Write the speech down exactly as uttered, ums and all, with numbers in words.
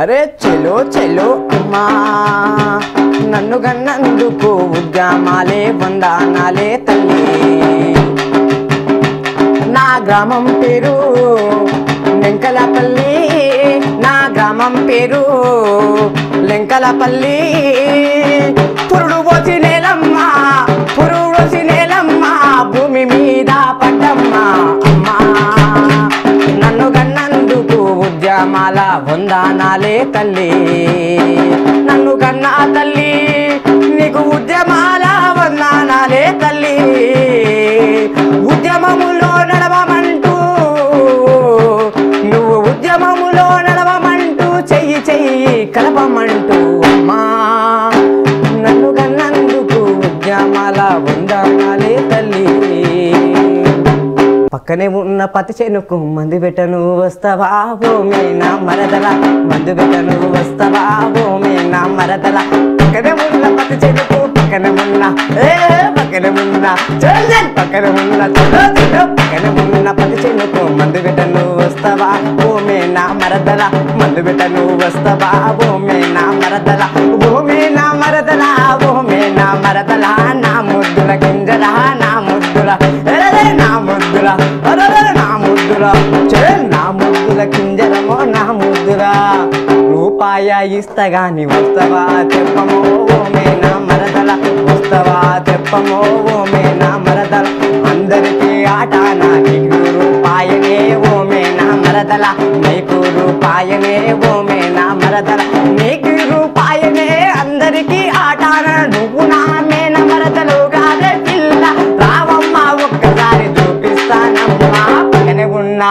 అరే చెలో చెలో అమ్మా నన్ను గన్నందుకు ఉద్యమాలే వందనాలే తల్లి. నా గ్రామం పేరు లెంకలపల్లి, నా గ్రామం పేరు లెంకలపల్లి. పురుడు పోసి నేలమ్మా, పురుడు పోసి నేలమ్మా, భూమి మీద పడ్డమ్మా అమ్మా. నన్ను గన్నందుకు ఉద్యమాల వందనాలే తల్లి. నన్ను కన్నా తల్లి నీకు ఉద్యమాల వందనాలే తల్లి. ఉద్యమములో నడవమంటూ, నువ్వు ఉద్యమములో నడవమంటూ, చెయ్యి చెయ్యి కలపమంటూ అమ్మా. నన్ను కన్నందుకు ఉద్యమాల వందనాలే తల్లి. పక్కనే ఉన్న పతి చెనుకు మందు పెట్టను వస్తావా భూమేనా మరదల, మందు పెట్టను వస్తావా భూమేనా మరదల. పక్కనే ఉన్న పతి చెనుకు పక్కన ఉన్న ఏ పక్కన ఉన్న పక్కన ఉన్న పక్కన ఉన్న పతి చెనుకు మందు పెట్టను వస్తావా భూమేనా మరదల, మందు పెట్టను వస్తావా భూమేనా మరదల, భూమేనా మరదల, భూమేనా మరదల. నా ముద్దుల గింజల, నా ముద్దుల ముద్దుల కింజరమో నా ముద్దురా. రూపాయ ఇస్తగా నీ వస్తవా తెప్పమో ఓమేనా మరదల, వస్తవా తెప్పమో ఓమేనా మరదల. అందరికీ ఆట నీకు రూపాయనే ఓమేనా మరదల, నీకు రూపాయనే ఓమేనా మరదల, నీకు రూపాయనే అందరికీ ఆట. నువ్వు నా మేన మరదలు కాదే పిల్ల రావమ్మ ఒక్కసారి చూపిస్తానమ్మా. పక్కనే ఉన్నా